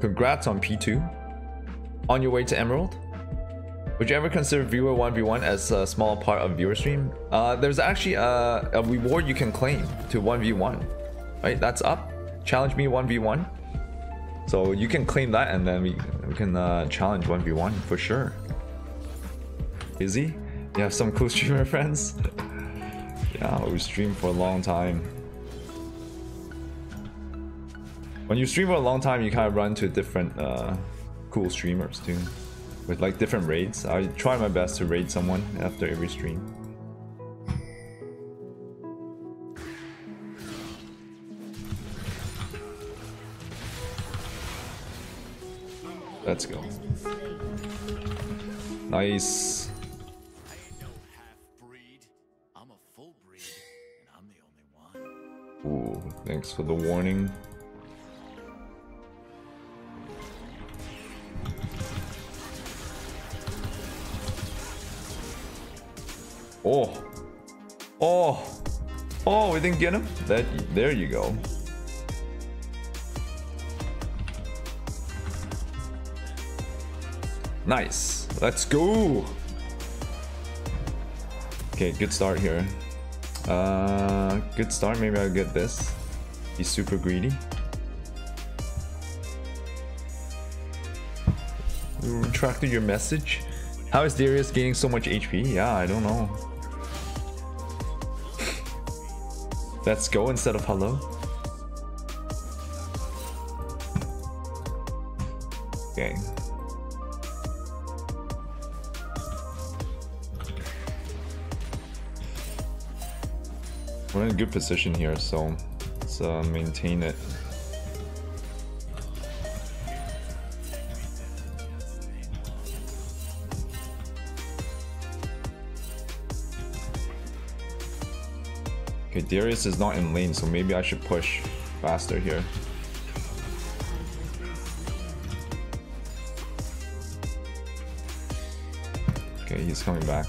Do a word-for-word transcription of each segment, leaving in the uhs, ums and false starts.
Congrats on P two. On your way to Emerald? Would you ever consider viewer one v one as a small part of viewer stream? Uh, there's actually a, a reward you can claim to one v one, right? That's up. Challenge me one v one. So you can claim that and then we, we can uh, challenge one v one for sure. Izzy, you have some cool streamer friends? Yeah, we stream for a long time. When you stream for a long time, you kind of run to different uh, cool streamers too. With like different raids. I try my best to raid someone after every stream. Let's go. Nice. Ooh, thanks for the warning. Oh, oh, oh, we didn't get him. That, there you go. Nice, let's go. Okay, good start here. Uh, good start, maybe I'll get this. He's super greedy. We retracted your message. How is Darius gaining so much H P? Yeah, I don't know. Let's go instead of hello. Okay. We're in a good position here, so let's uh, maintain it. Okay, Darius is not in lane, so maybe I should push faster here. Okay, he's coming back.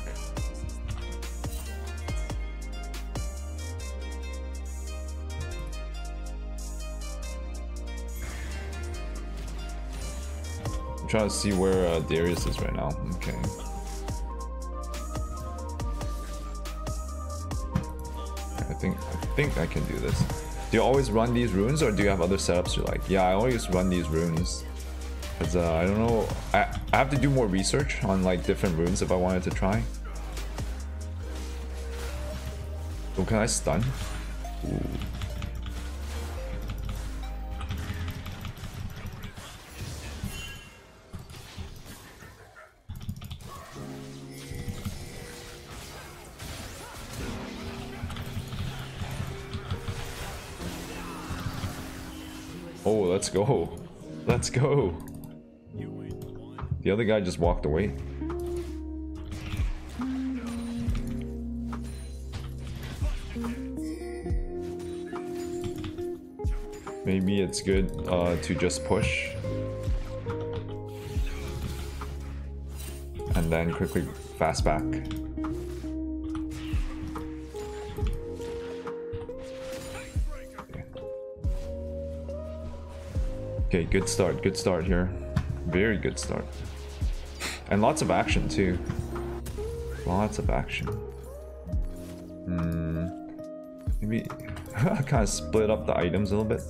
I'm trying to see where uh, Darius is right now. Okay. I think, I think I can do this. Do you always run these runes or do you have other setups you like? Yeah, I always run these runes. Because uh, I don't know. I, I have to do more research on like different runes if I wanted to try. Oh, can I stun? Ooh. Oh, let's go. Let's go. The other guy just walked away. Maybe it's good uh, to just push. And then quickly fast back. Okay, good start, good start here. Very good start. And lots of action too. Lots of action. Hmm. Maybe I kind of split up the items a little bit.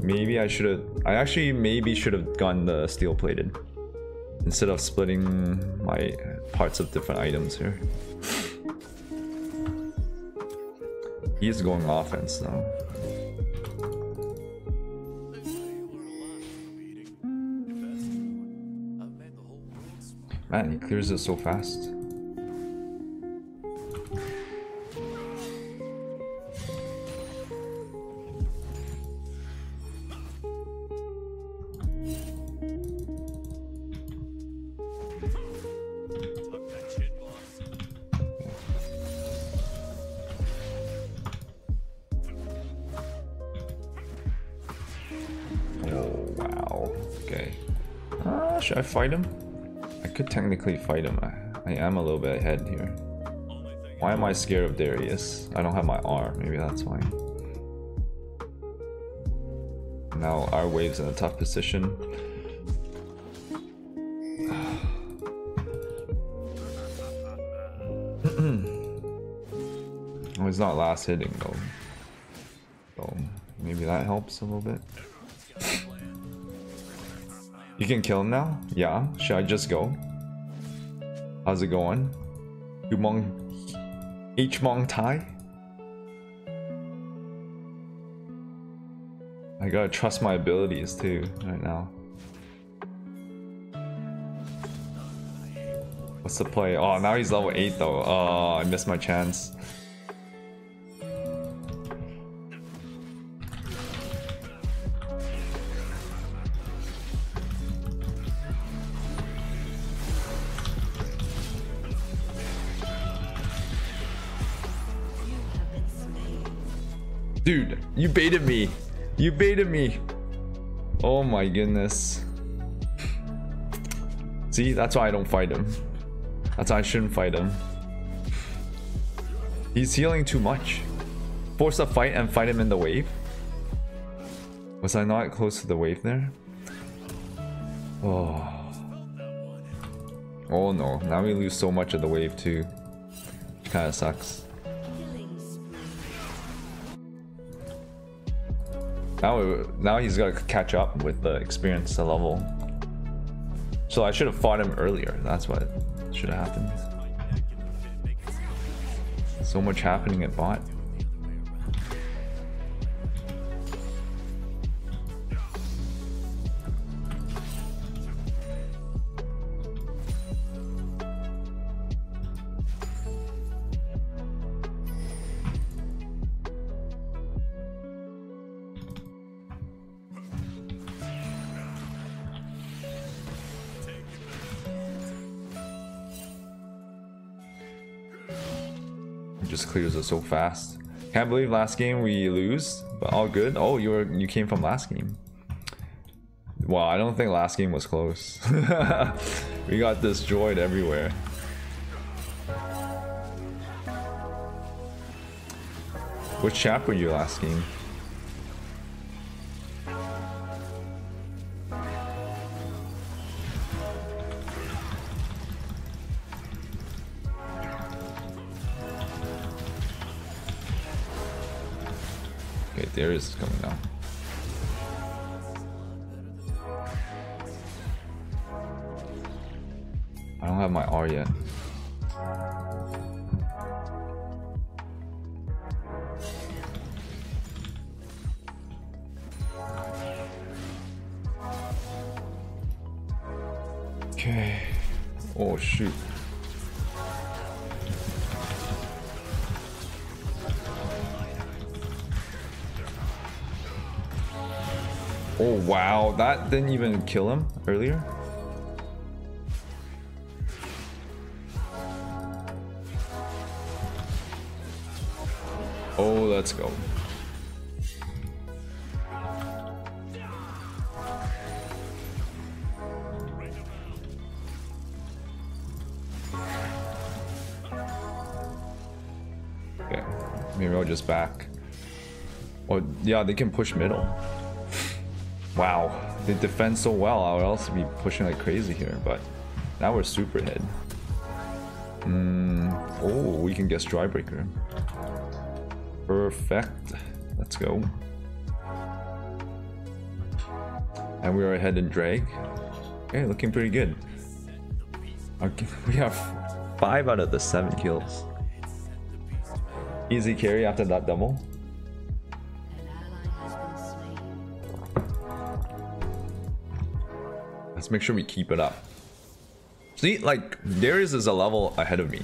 Maybe I should have... I actually maybe should have gone the steel plated. Instead of splitting my parts of different items here. He's going offense now. Man, he clears it so fast. Oh, wow. Okay. Ah, should I fight him? I could technically fight him. I, I am a little bit ahead here. Why am I scared of Darius? I don't have my R. Maybe that's why. Now our wave's in a tough position. Oh, he's not last hitting though. So maybe that helps a little bit. You can kill him now? Yeah. Should I just go? How's it going? You Mong H Mong Tai? I gotta trust my abilities too right now. What's the play? Oh, now he's level eight though. Oh, I missed my chance. Dude, you baited me. You baited me. Oh my goodness. See, that's why I don't fight him. That's why I shouldn't fight him. He's healing too much. Force a fight and fight him in the wave. Was I not close to the wave there? Oh. Oh no, now we lose so much of the wave too. Which kinda sucks. Now, it, now he's got to catch up with the experience, the level. So I should have fought him earlier. That's what should have happened. So much happening at bot. Just clears it so fast. Can't believe last game we lose, but all good. Oh, you were you came from last game. Well, I don't think last game was close. We got destroyed everywhere. Which chap were you last game? Okay, Darius is coming now. I don't have my R yet. Okay. Oh shoot. Oh wow, that didn't even kill him earlier. Oh, let's go. Okay, maybe I'll just back. Oh yeah, they can push middle. Wow, they defend so well. I would also be pushing like crazy here, but now we're super hit. Mm, oh, we can get Strybreaker. Perfect. Let's go. And we are ahead in drag. Okay, looking pretty good. Okay, we have five out of the seven kills. Easy carry after that double. Let's make sure we keep it up. See, like, Darius is a level ahead of me.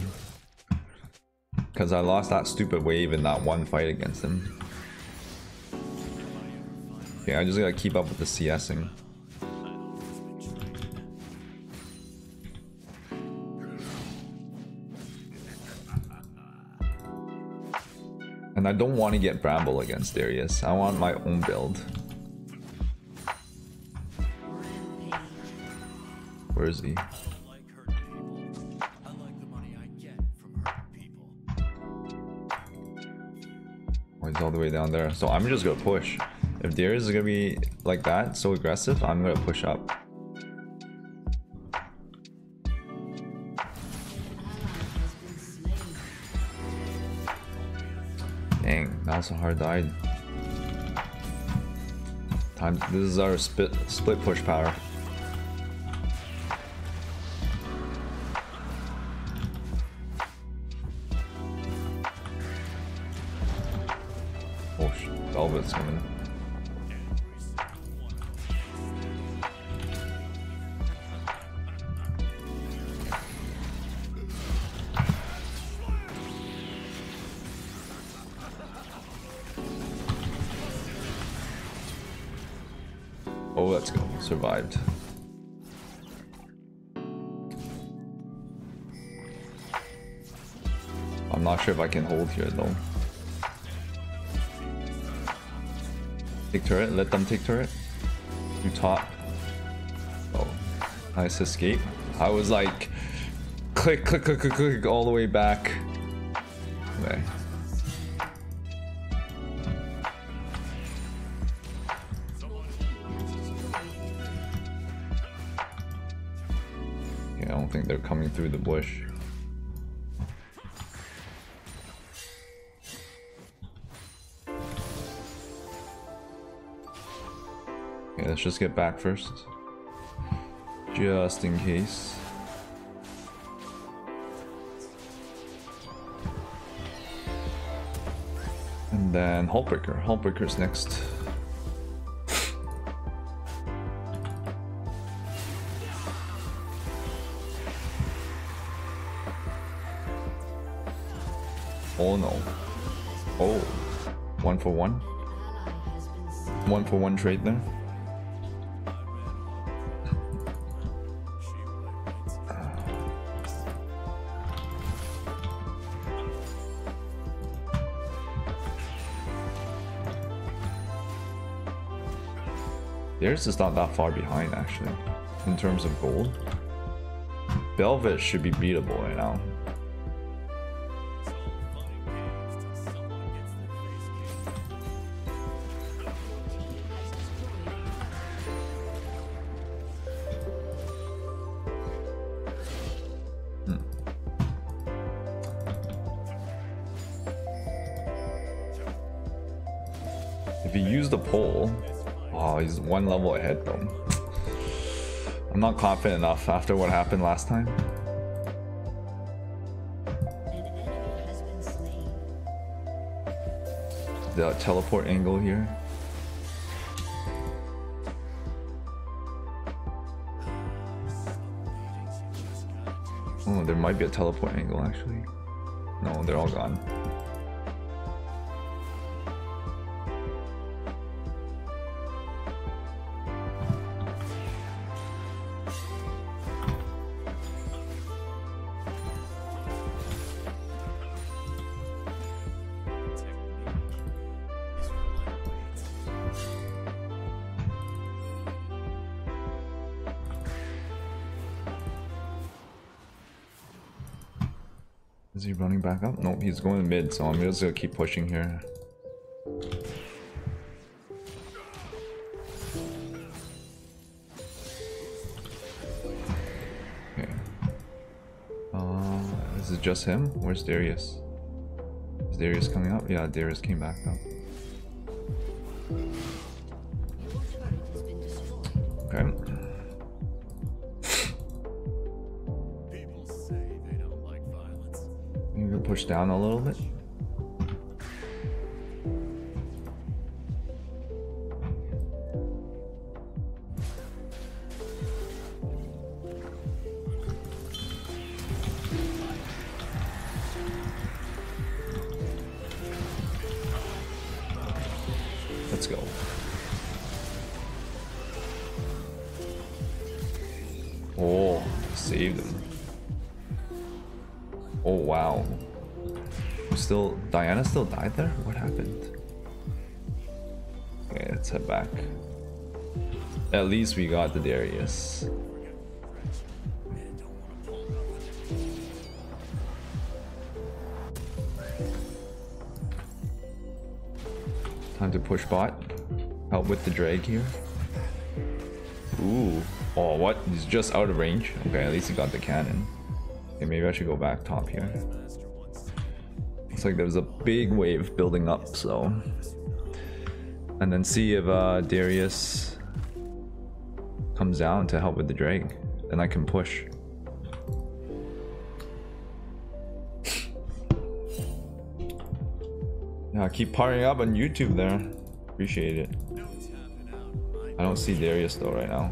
Because I lost that stupid wave in that one fight against him. Okay, I just gotta keep up with the CSing. And I don't want to get Bramble against Darius. I want my own build. Where is he? Oh, he's all the way down there. So I'm just gonna push. If Darius is gonna be like that, so aggressive, I'm gonna push up. Dang, that's a hard die. Time. This is our split split push power. Oh shit! Velvet's coming. Oh, let's go. Survived. I'm not sure if I can hold here though. Take turret. Let them take turret. You top. Oh, nice escape. I was like, click, click, click, click, click, all the way back. Okay. Yeah, I don't think they're coming through the bush. Okay, let's just get back first, just in case. And then Hultbreaker. Hultbreaker's next. Oh no. Oh. One for one. One for one trade there. Darius is not that far behind, actually, in terms of gold. Velvet should be beatable right now. Hmm. If you use the pole. Oh, he's one level ahead though. I'm not confident enough after what happened last time. The teleport angle here. Oh, there might be a teleport angle actually. No, they're all gone. Is he running back up? Nope, he's going mid, so I'm just gonna keep pushing here. Okay. Uh, is it just him? Where's Darius? Is Darius coming up? Yeah, Darius came back up. Okay. Push down a little bit. Let's go. Oh, saved him. Oh wow. Still, Diana still died there? What happened? Okay, let's head back. At least we got the Darius. Time to push bot. Help with the drag here. Ooh. Oh, what? He's just out of range. Okay, at least he got the cannon. Okay, maybe I should go back top here. Looks like there's a big wave building up, so... And then see if uh, Darius comes down to help with the drag. Then I can push. Yeah, keep powering up on YouTube there. Appreciate it. I don't see Darius though right now.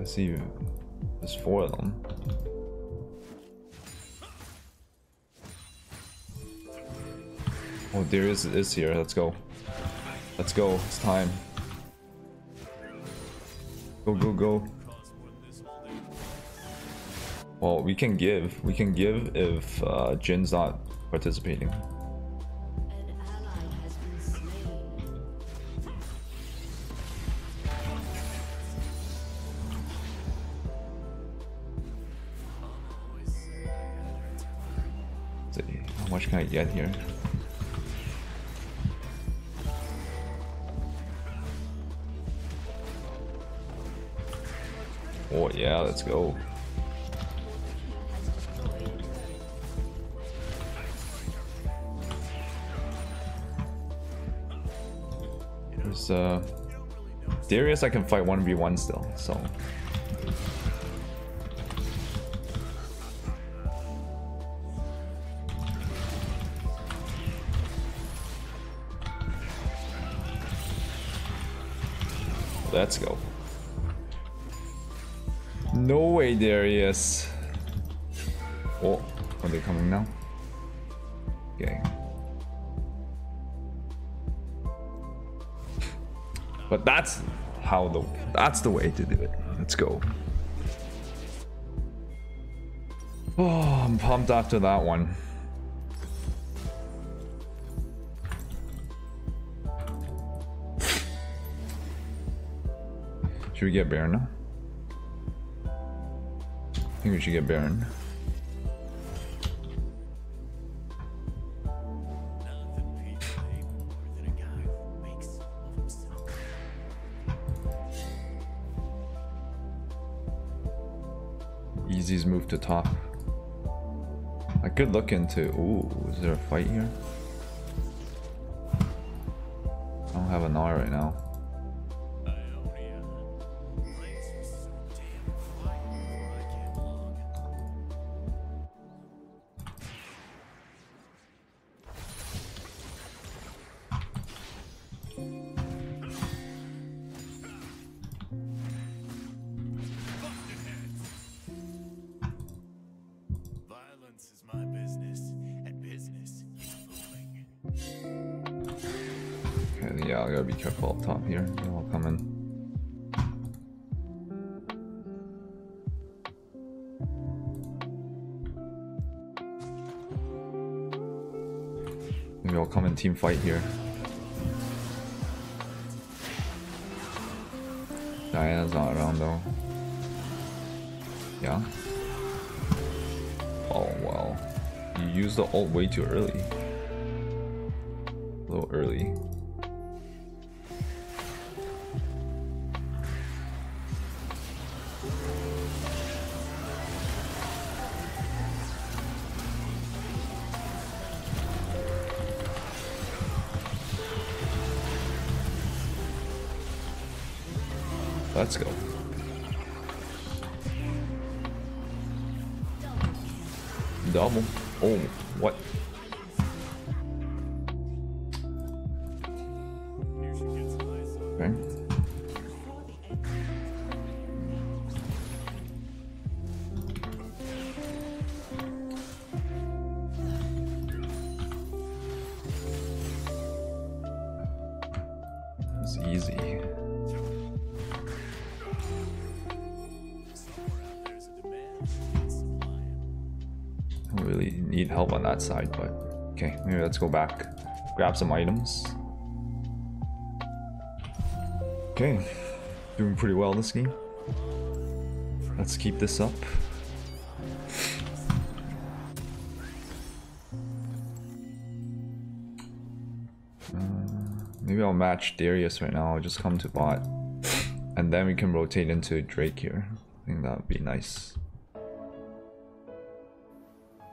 I see there's four of them. Oh, Darius is here. Let's go. Let's go. It's time. Go, go, go. Well, we can give. We can give if uh, Jin's not participating. Let's see. How much can I get here? Oh yeah, let's go. There's uh Darius I can fight one v one still, so let's go. No way, Darius. Oh, are they coming now? Okay. But that's how the that's the way to do it. Let's go. Oh, I'm pumped after that one. Should we get Baron now? I think we should get Baron. Easy's move to top. I could look into. Ooh, is there a fight here? I don't have an R right now. Yeah, I gotta be careful up top here. They all come in. Maybe I'll come in team fight here. Diana's not around though. Yeah. Oh well. You used the ult way too early. A little early. Let's go. Double. Oh, what? Okay. It's easy. Need help on that side, but okay, maybe let's go back, grab some items. Okay, doing pretty well this game. Let's keep this up. Uh, maybe I'll match Darius right now. I'll just come to bot. And then we can rotate into Drake here. I think that would be nice. Are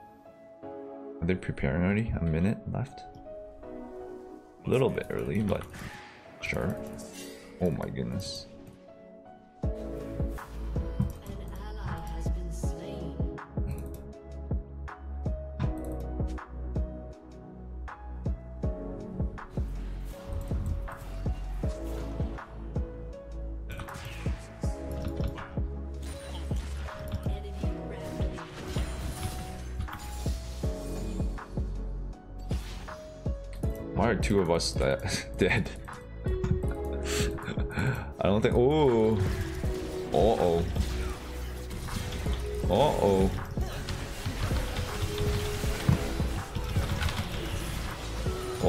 they preparing already? A minute left? A little bit early, but sure. Oh my goodness. Why are two of us that dead? I don't think. Oh, uh oh, uh oh.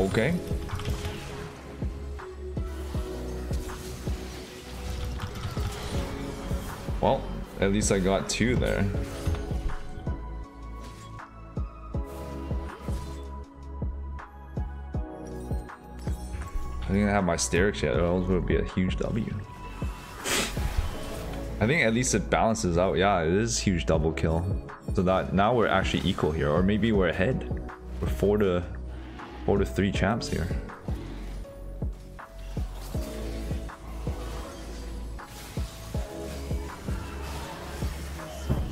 Okay. Well, at least I got two there. I think I have my steric yet, or else it would be a huge W. I think at least it balances out. Yeah, it is huge double kill. So that now we're actually equal here, or maybe we're ahead. We're four to four to three champs here.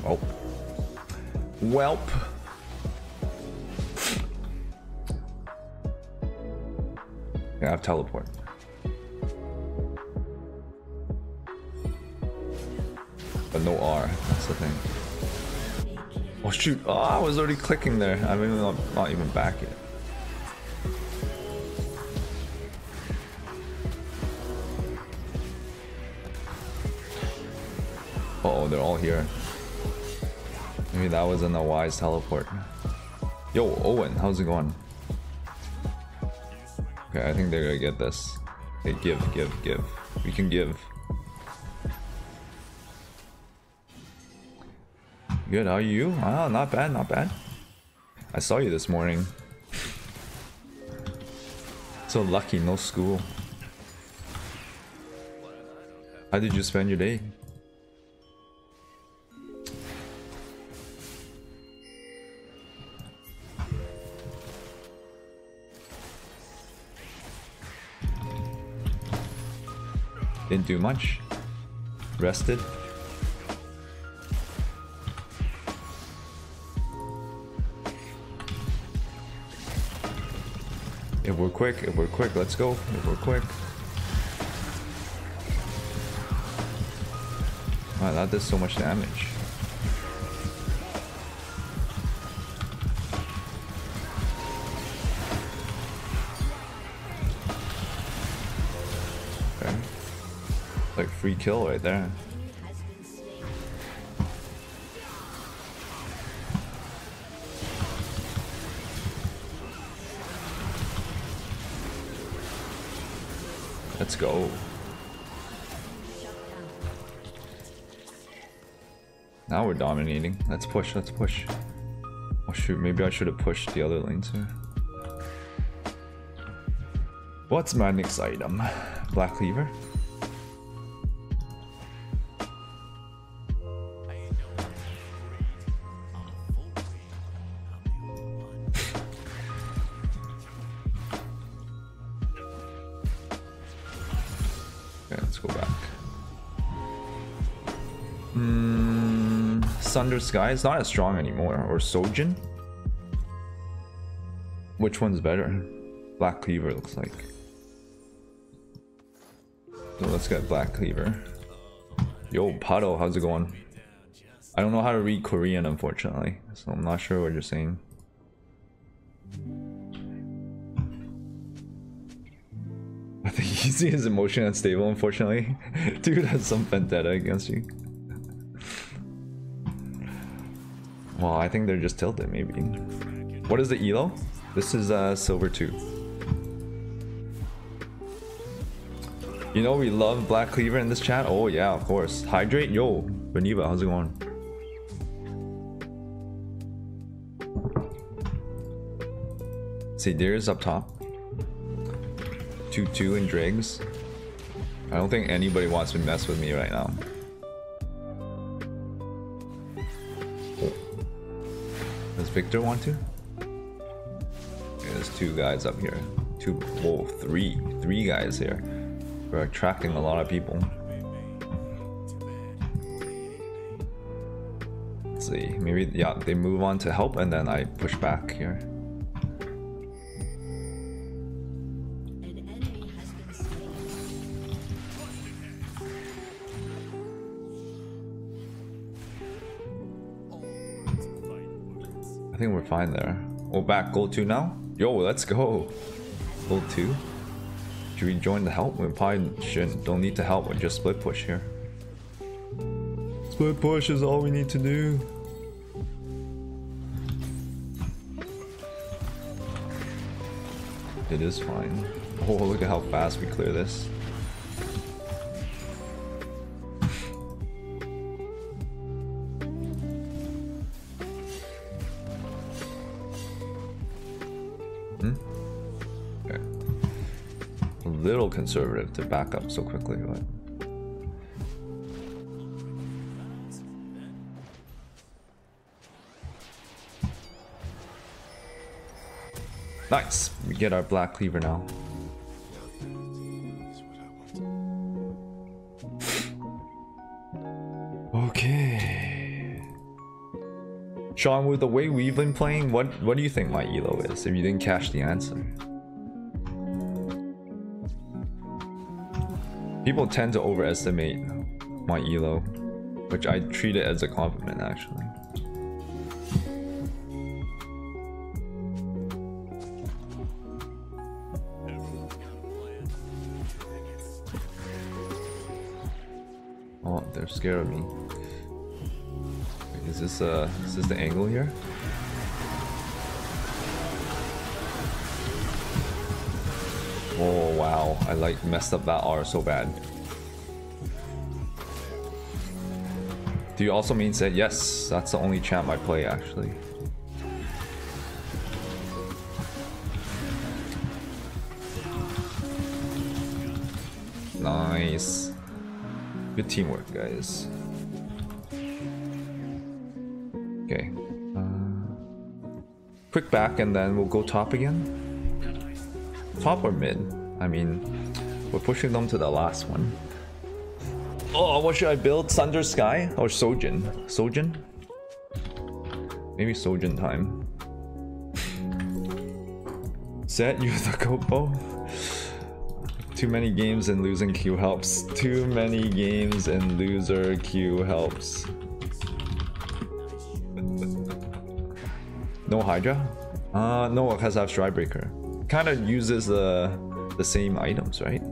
Oh. Welp. I have teleport. But no R, that's the thing. Oh shoot, oh, I was already clicking there. I'm even not, not even back yet. Uh oh, they're all here. Maybe that wasn't a wise teleport. Yo, Owen, how's it going? Okay, I think they're gonna get this. Okay, give, give, give. We can give. Good, how are you? Ah, not bad, not bad. I saw you this morning. So lucky, no school. How did you spend your day? Didn't do much. Rested. If we're quick, if we're quick, let's go. If we're quick. Wow, that does so much damage. Like free kill right there. Let's go. Now we're dominating. Let's push, let's push. Oh shoot, maybe I should have pushed the other lanes here. What's my next item? Black Cleaver? Thunder Sky is not as strong anymore, or Sojin? Which one's better? Black Cleaver looks like. So let's get Black Cleaver. Yo, Pado, how's it going? I don't know how to read Korean, unfortunately, so I'm not sure what you're saying. I think Easy is emotionally unstable, unfortunately. Dude has some vendetta against you. Well, I think they're just tilted, maybe. What is the E L O? This is uh, Silver two. You know we love Black Cleaver in this chat? Oh yeah, of course. Hydrate? Yo, Beneva, how's it going? See, Darius up top. two two and Dregs. I don't think anybody wants to mess with me right now. Does Victor want to? There's two guys up here. Two, whoa, three. Three guys here. We're attracting a lot of people. Let's see. Maybe, yeah, they move on to help and then I push back here. I think we're fine there. We're back goal two now. Yo, let's go. Goal two. Should we join the help? We probably shouldn't. Don't need to help. We just split push here. Split push is all we need to do. It is fine. Oh, look at how fast we clear this. Little conservative to back up so quickly, but nice, we get our black cleaver now. Okay, Sean, with the way we've been playing, what what do you think my E L O is if you didn't catch the answer? People tend to overestimate my E L O, which I treat it as a compliment, actually. Oh, they're scared of me. Is this uh, is this the angle here? Oh wow, I like messed up that R so bad. Do you also mean Sett? Yes, that's the only champ I play actually. Nice. Good teamwork, guys. Okay. Uh, quick back and then we'll go top again. Top or mid? I mean, we're pushing them to the last one. Oh, what should I build? Sunder Sky or Sojin? Sojin? Maybe Sojin time. Sett, you're the Kopo. Too many games and losing Q helps. Too many games and loser Q helps. No Hydra? Uh, no, it has a Strybreaker. Kind of uses the uh, the same items, right?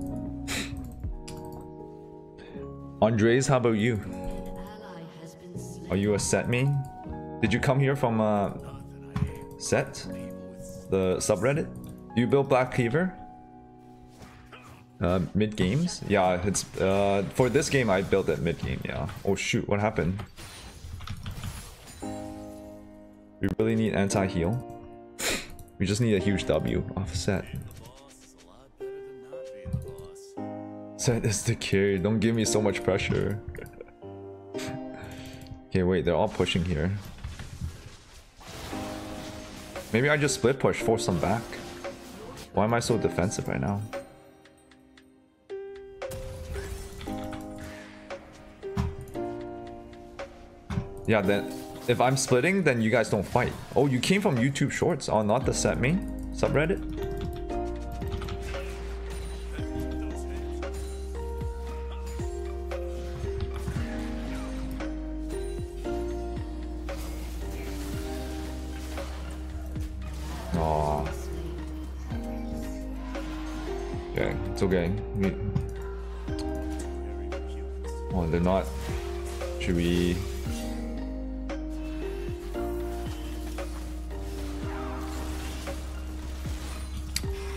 Andres, how about you? Are you a Sett main? Did you come here from uh, Sett, the subreddit? You built Black Cleaver uh, mid games? Yeah, it's uh, for this game I built it mid game. Yeah. Oh shoot, what happened? We really need anti heal. We just need a huge W off Sett. Sett is the carry. Don't give me so much pressure. Okay, wait. They're all pushing here. Maybe I just split push, force them back. Why am I so defensive right now? Yeah, then... if I'm splitting, then you guys don't fight. Oh, you came from YouTube Shorts. Oh, not the Sett main subreddit. Oh. Okay, it's okay. We... oh, they're not. Should we?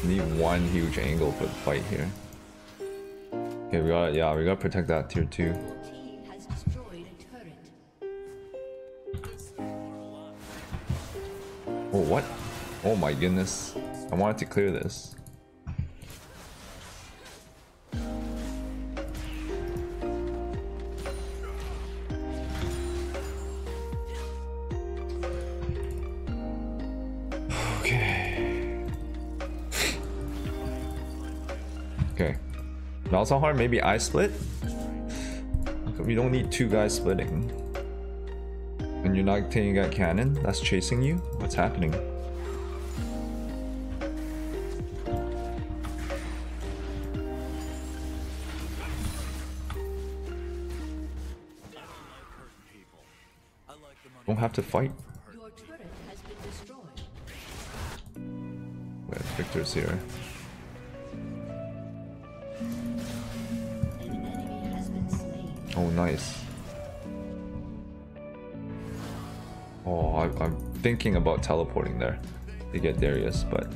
Need one huge angle for the fight here. Okay, we gotta, yeah, we gotta protect that tier two. Oh, what? Oh my goodness. I wanted to clear this. Not so hard, maybe I split? We don't need two guys splitting. And you're not taking that cannon that's chasing you? What's happening? Don't have to fight. Your turret has been destroyed. Wait, Victor's here. Oh, nice. Oh, I, I'm thinking about teleporting there to get Darius, but...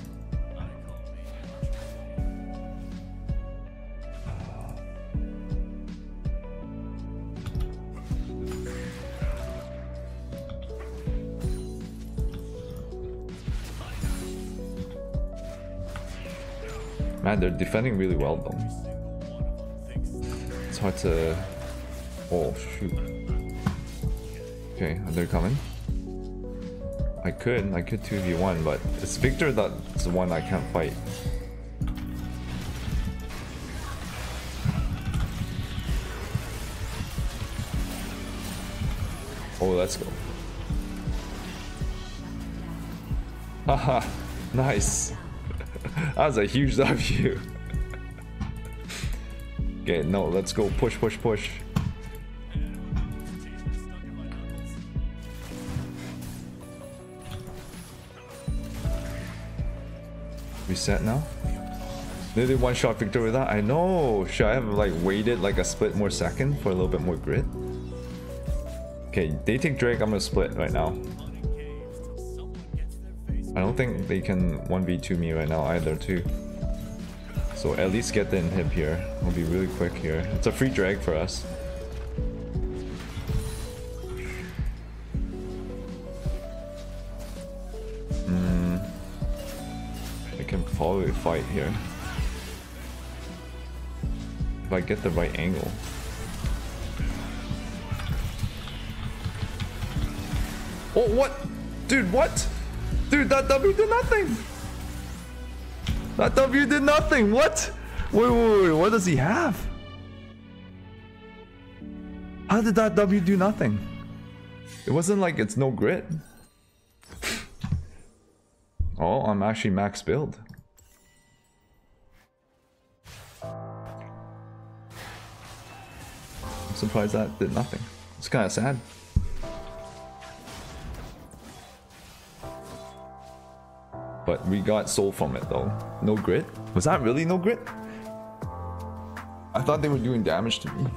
Man, they're defending really well though. It's hard to... Oh, shoot. Okay, they're coming. I could, I could two v one, but it's Victor that's the one I can't fight. Oh, let's go. Haha, nice. That was a huge W. Okay, no, let's go push, push, push. Reset now. Nearly one shot Victor with that. I know. Should I have like waited like a split more second for a little bit more grit? Okay, they take Drake. I'm gonna split right now. I don't think they can one v two me right now either too. So at least get the inhib here. I'll be really quick here. It's a free drag for us. Probably fight here if I get the right angle. Oh, what, dude? What, dude? That W did nothing. That W did nothing. What? Wait, wait, wait. What does he have? How did that W do nothing? It wasn't like it's no grit. Oh, I'm actually max build. Surprised that did nothing. It's kind of sad. But we got soul from it though. No grit? Was that really no grit? I thought they were doing damage to me.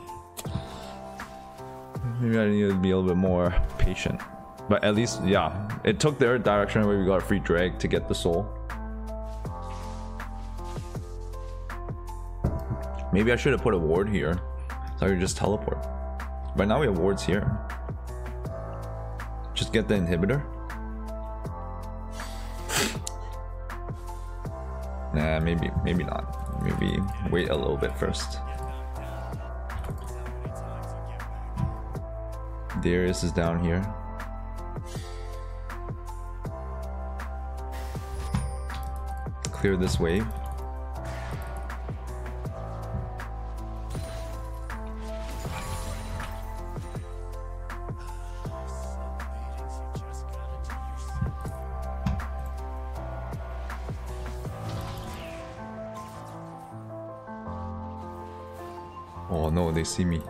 Maybe I needed to be a little bit more patient. But at least, yeah, it took their direction where we got a free drag to get the soul. Maybe I should have put a ward here. So you just teleport. Right now we have wards here. Just get the inhibitor. Nah, maybe, maybe not. Maybe wait a little bit first. Darius is down here. Clear this wave. Oh no, they see me.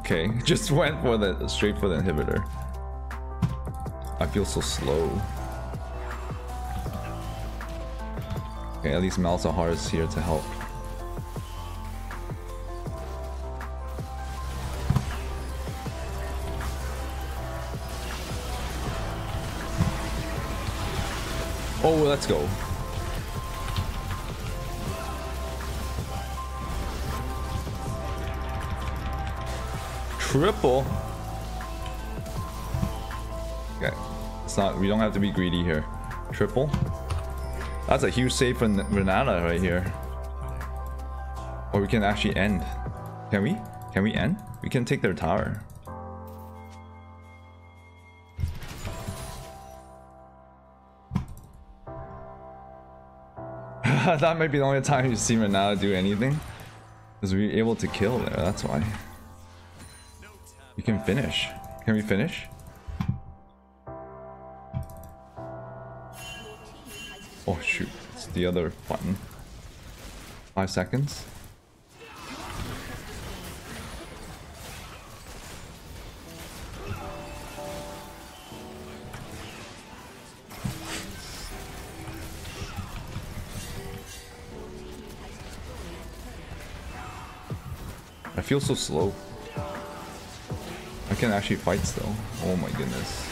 Okay, just went for the straight for the inhibitor. I feel so slow. Okay, at least Malzahar is here to help. Oh, let's go. Triple. Okay. It's not, we don't have to be greedy here. Triple. That's a huge save for Renata right here. Or we can actually end. Can we? Can we end? We can take their tower. That might be the only time you've seen Renata do anything. Because we were able to kill there, that's why. You can finish. Can we finish? Oh shoot, it's the other button. Five seconds. I feel so slow. I can actually fight still. Oh my goodness.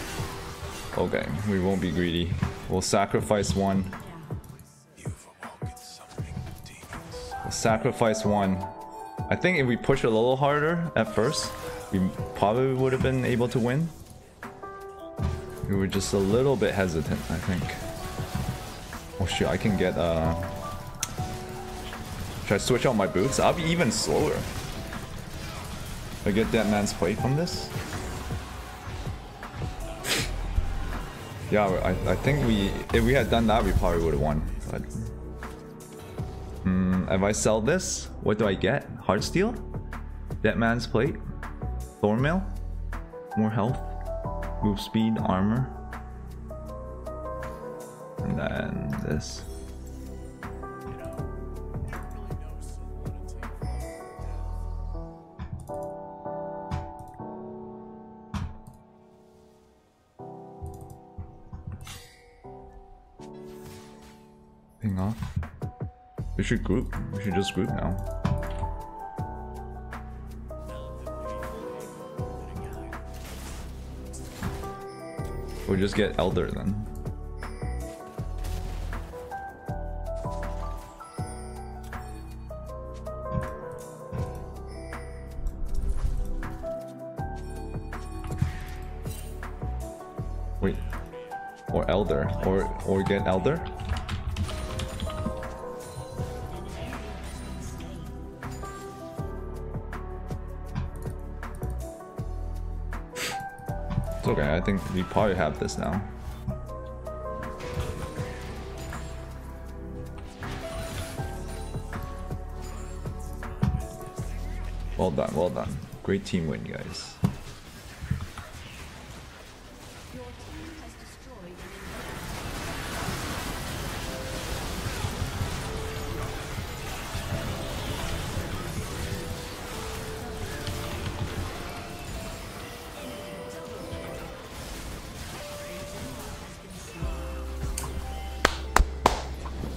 Okay, we won't be greedy. We'll sacrifice one. We'll sacrifice one. I think if we push a little harder at first, we probably would have been able to win. We were just a little bit hesitant, I think. Oh shoot, I can get uh... should I switch out my boots? I'll be even slower. I get that man's play from this? Yeah, I, I think we, if we had done that, we probably would have won. But, um, if I sell this, what do I get? Heartsteel? Dead man's plate? Thornmail? More health? Move speed? Armor? And then this. Hang on. We should group. We should just group now. We'll just get Elder then. Wait. Or Elder. Or, or get Elder? Okay, I think we probably have this now. Well done, well done. Great team win, guys.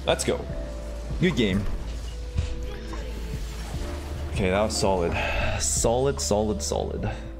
Let's go. Good game. Okay, that was solid. Solid, solid, solid.